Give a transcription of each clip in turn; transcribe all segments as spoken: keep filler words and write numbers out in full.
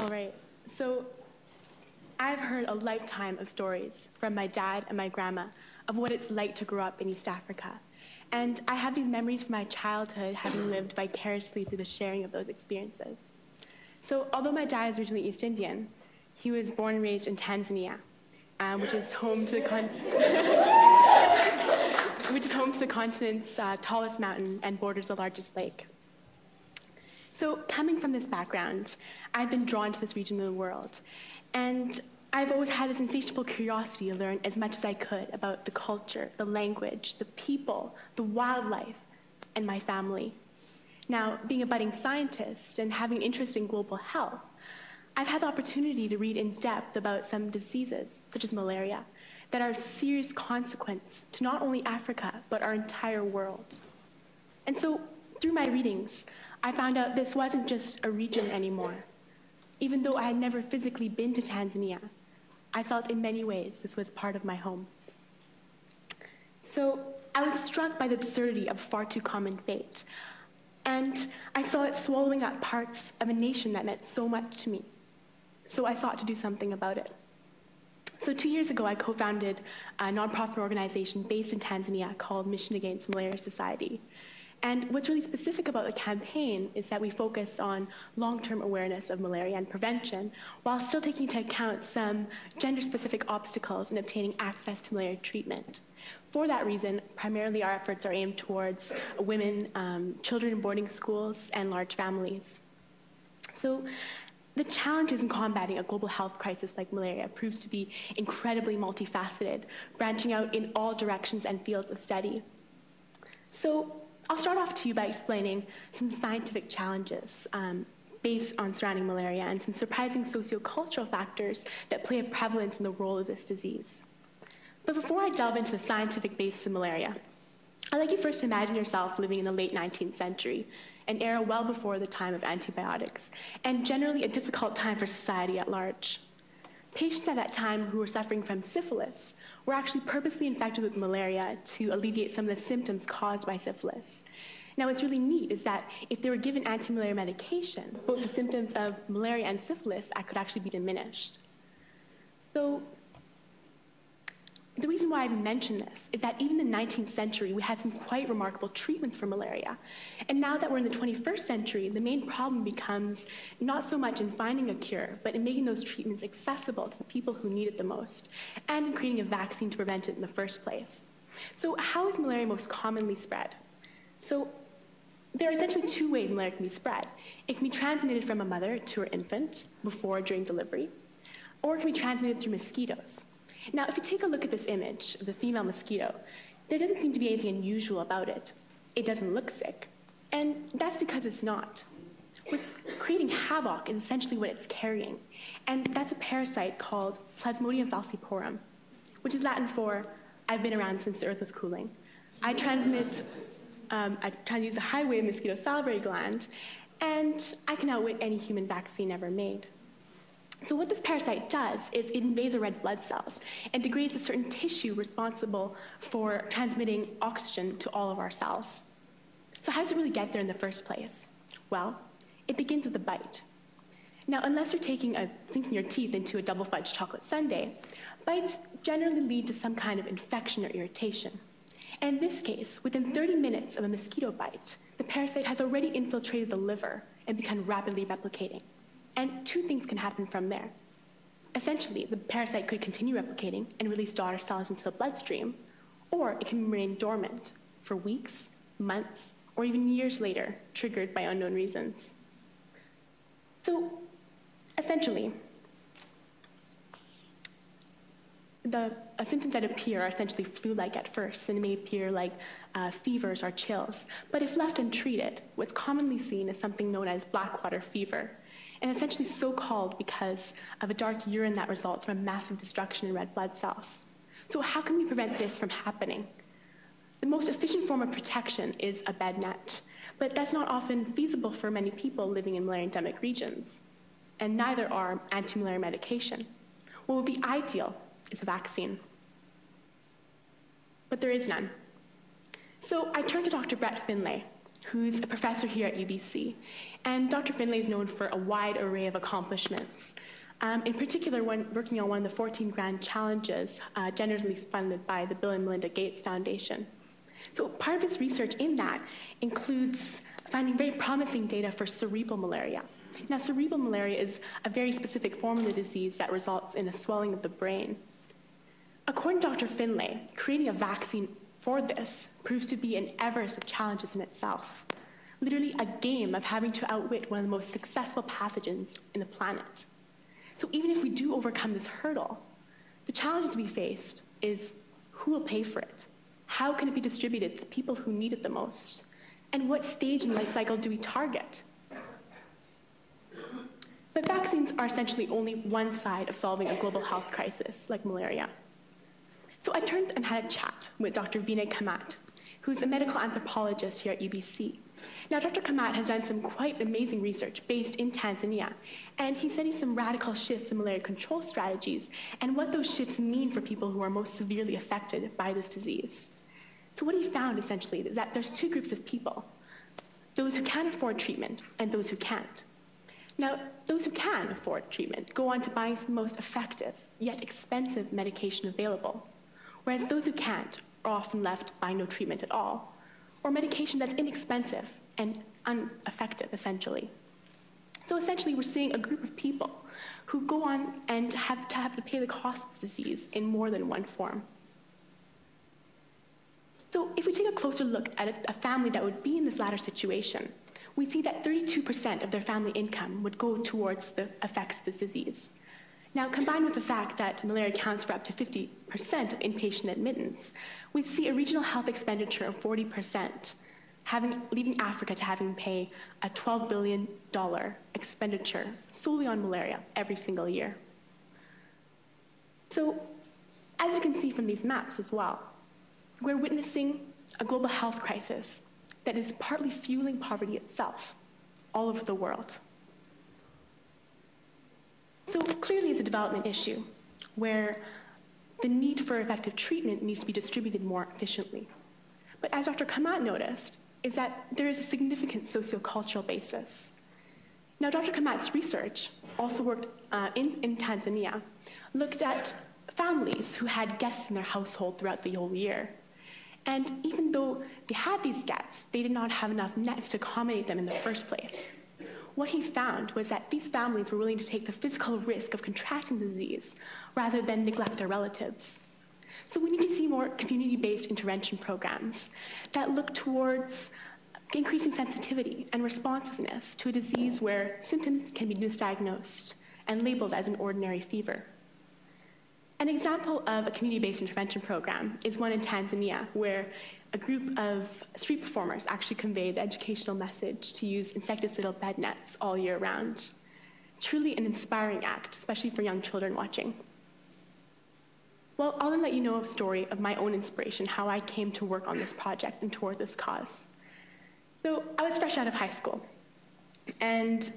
All right, so I've heard a lifetime of stories from my dad and my grandma of what it's like to grow up in East Africa. And I have these memories from my childhood, having lived vicariously through the sharing of those experiences. So although my dad is originally East Indian, he was born and raised in Tanzania, um, which is home to the con which is home to the continent's uh, tallest mountain and borders the largest lake. So coming from this background, I've been drawn to this region of the world. And I've always had this insatiable curiosity to learn as much as I could about the culture, the language, the people, the wildlife, and my family. Now, being a budding scientist and having an interest in global health, I've had the opportunity to read in depth about some diseases, such as malaria, that are of serious consequence to not only Africa, but our entire world. And so, through my readings, I found out this wasn't just a region anymore. Even though I had never physically been to Tanzania, I felt in many ways this was part of my home. So I was struck by the absurdity of far too common fate. And I saw it swallowing up parts of a nation that meant so much to me. So I sought to do something about it. So two years ago, I co-founded a nonprofit organization based in Tanzania called Mission Against Malaria Society. And what's really specific about the campaign is that we focus on long-term awareness of malaria and prevention, while still taking into account some gender-specific obstacles in obtaining access to malaria treatment. For that reason, primarily our efforts are aimed towards women, um, children in boarding schools, and large families. So the challenges in combating a global health crisis like malaria proves to be incredibly multifaceted, branching out in all directions and fields of study. So I'll start off to you by explaining some scientific challenges um, based on surrounding malaria and some surprising sociocultural factors that play a prevalence in the role of this disease. But before I delve into the scientific basis of malaria, I'd like you first to imagine yourself living in the late nineteenth century, an era well before the time of antibiotics, and generally a difficult time for society at large. Patients at that time who were suffering from syphilis were actually purposely infected with malaria to alleviate some of the symptoms caused by syphilis. Now, what's really neat is that if they were given anti-malaria medication, both the symptoms of malaria and syphilis could actually be diminished. So the reason why I mention this is that even in the nineteenth century, we had some quite remarkable treatments for malaria. And now that we're in the twenty-first century, the main problem becomes not so much in finding a cure, but in making those treatments accessible to the people who need it the most, and in creating a vaccine to prevent it in the first place. So how is malaria most commonly spread? So there are essentially two ways malaria can be spread. It can be transmitted from a mother to her infant before or during delivery, or it can be transmitted through mosquitoes. Now, if you take a look at this image of the female mosquito, there doesn't seem to be anything unusual about it. It doesn't look sick, and that's because it's not. What's creating havoc is essentially what it's carrying, and that's a parasite called Plasmodium falciparum, which is Latin for, I've been around since the earth was cooling. I transmit, um, I try to use the highway of mosquito salivary gland, and I can outwit any human vaccine ever made. So what this parasite does is it invades the red blood cells and degrades a certain tissue responsible for transmitting oxygen to all of our cells. So how does it really get there in the first place? Well, it begins with a bite. Now, unless you're taking a, sinking your teeth into a double fudge chocolate sundae, bites generally lead to some kind of infection or irritation. And in this case, within thirty minutes of a mosquito bite, the parasite has already infiltrated the liver and begun rapidly replicating. And two things can happen from there. Essentially, the parasite could continue replicating and release daughter cells into the bloodstream, or it can remain dormant for weeks, months, or even years later, triggered by unknown reasons. So, essentially, the uh, symptoms that appear are essentially flu-like at first, and it may appear like uh, fevers or chills. But if left untreated, what's commonly seen is something known as blackwater fever, and essentially so called because of a dark urine that results from massive destruction in red blood cells. So how can we prevent this from happening? The most efficient form of protection is a bed net, but that's not often feasible for many people living in malaria endemic regions, and neither are anti-malaria medication. What would be ideal is a vaccine, but there is none. So I turned to Doctor Brett Finlay, who's a professor here at U B C. And Doctor Finlay is known for a wide array of accomplishments. Um, in particular, when working on one of the fourteen grand challenges uh, generously funded by the Bill and Melinda Gates Foundation. So part of his research in that includes finding very promising data for cerebral malaria. Now, cerebral malaria is a very specific form of the disease that results in a swelling of the brain. According to Doctor Finlay, creating a vaccine for this proves to be an Everest of challenges in itself, literally a game of having to outwit one of the most successful pathogens in the planet. So even if we do overcome this hurdle, the challenges we faced is who will pay for it? How can it be distributed to the people who need it the most? And what stage in the life cycle do we target? But vaccines are essentially only one side of solving a global health crisis like malaria. So I turned and had a chat with Doctor Vinay Kamat, who's a medical anthropologist here at U B C. Now, Doctor Kamat has done some quite amazing research based in Tanzania, and he studies some radical shifts in malaria control strategies and what those shifts mean for people who are most severely affected by this disease. So what he found, essentially, is that there's two groups of people, those who can afford treatment and those who can't. Now, those who can afford treatment go on to buying the most effective, yet expensive medication available, whereas those who can't are often left buying no treatment at all, or medication that's inexpensive and ineffective, essentially. So essentially, we're seeing a group of people who go on and have to have to pay the cost of the disease in more than one form. So if we take a closer look at a, a family that would be in this latter situation, we see that thirty-two percent of their family income would go towards the effects of this disease. Now, combined with the fact that malaria accounts for up to fifty percent of inpatient admittance, we see a regional health expenditure of forty percent, having, leaving Africa to having to pay a twelve billion dollars expenditure solely on malaria every single year. So, as you can see from these maps as well, we're witnessing a global health crisis that is partly fueling poverty itself all over the world. So clearly it's a development issue where the need for effective treatment needs to be distributed more efficiently. But as Doctor Kamat noticed, is that there is a significant sociocultural basis. Now, Doctor Kamat's research also worked uh, in, in Tanzania, looked at families who had guests in their household throughout the whole year. And even though they had these guests, they did not have enough nets to accommodate them in the first place. What he found was that these families were willing to take the physical risk of contracting the disease rather than neglect their relatives. So we need to see more community-based intervention programs that look towards increasing sensitivity and responsiveness to a disease where symptoms can be misdiagnosed and labeled as an ordinary fever. An example of a community-based intervention program is one in Tanzania, where a group of street performers actually conveyed the educational message to use insecticidal bed nets all year round. Truly an inspiring act, especially for young children watching. Well, I'll let you know a story of my own inspiration, how I came to work on this project and toward this cause. So I was fresh out of high school, and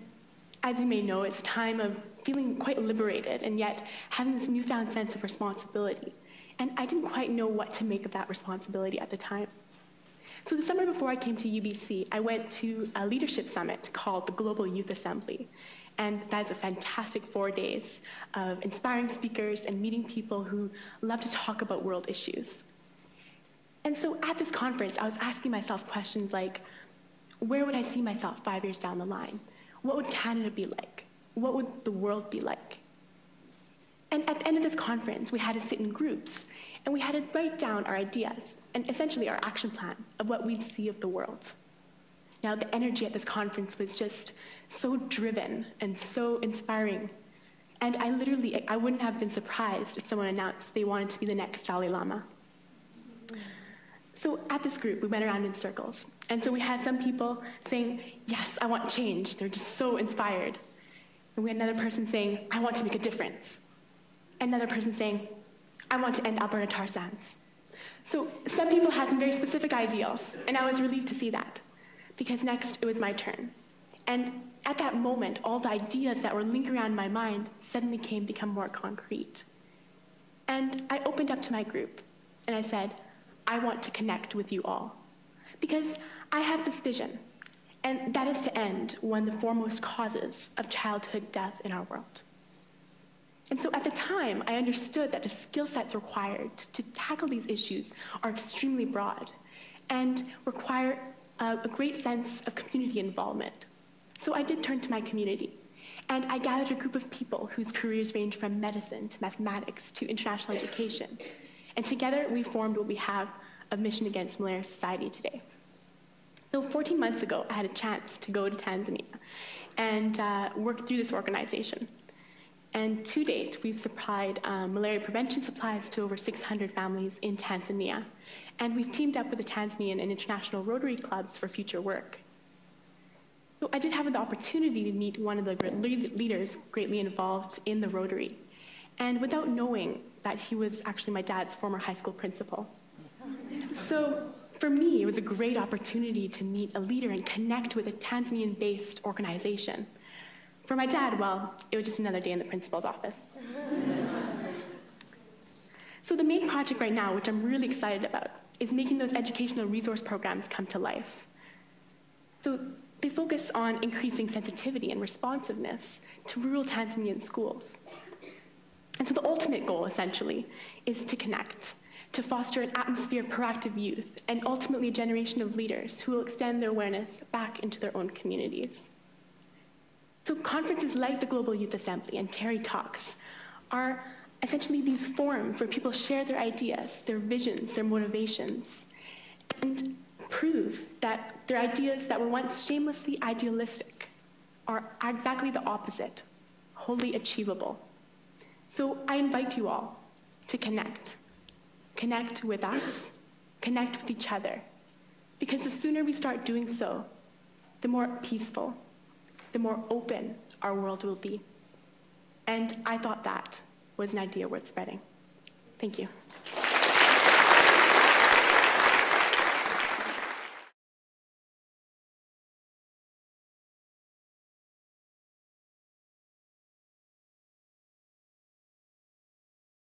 as you may know, it's a time of feeling quite liberated and yet having this newfound sense of responsibility. And I didn't quite know what to make of that responsibility at the time. So the summer before I came to U B C, I went to a leadership summit called the Global Youth Assembly. And that's a fantastic four days of inspiring speakers and meeting people who love to talk about world issues. And so at this conference, I was asking myself questions like, where would I see myself five years down the line? What would Canada be like? What would the world be like? And at the end of this conference, we had to sit in groups, and we had to write down our ideas and essentially our action plan of what we'd see of the world. Now, the energy at this conference was just so driven and so inspiring. And I literally, I wouldn't have been surprised if someone announced they wanted to be the next Dalai Lama. So at this group, we went around in circles. And so we had some people saying, yes, I want change. They're just so inspired. And we had another person saying, I want to make a difference. Another person saying, I want to end Alberta tar sands. So some people had some very specific ideals, and I was relieved to see that, because next it was my turn. And at that moment, all the ideas that were lingering around in my mind suddenly came become more concrete. And I opened up to my group, and I said, I want to connect with you all. Because I have this vision, and that is to end one of the foremost causes of childhood death in our world. And so at the time, I understood that the skill sets required to tackle these issues are extremely broad and require a, a great sense of community involvement. So I did turn to my community, and I gathered a group of people whose careers range from medicine to mathematics to international education. And together, we formed what we have of Mission Against Malaria Society today. So fourteen months ago, I had a chance to go to Tanzania and uh, work through this organization. And to date, we've supplied uh, malaria prevention supplies to over six hundred families in Tanzania. And we've teamed up with the Tanzanian and international Rotary Clubs for future work. So I did have the opportunity to meet one of the leaders greatly involved in the Rotary, and without knowing that he was actually my dad's former high school principal. So for me, it was a great opportunity to meet a leader and connect with a Tanzanian-based organization. For my dad, well, it was just another day in the principal's office. So the main project right now, which I'm really excited about, is making those educational resource programs come to life. So they focus on increasing sensitivity and responsiveness to rural Tanzanian schools. And so the ultimate goal, essentially, is to connect, to foster an atmosphere of proactive youth, and ultimately a generation of leaders who will extend their awareness back into their own communities. So conferences like the Global Youth Assembly and Terry Talks are essentially these forums where people share their ideas, their visions, their motivations, and prove that their ideas that were once shamelessly idealistic are exactly the opposite, wholly achievable. So I invite you all to connect. Connect with us, connect with each other, because the sooner we start doing so, the more peaceful, the more open our world will be. And I thought that was an idea worth spreading. Thank you.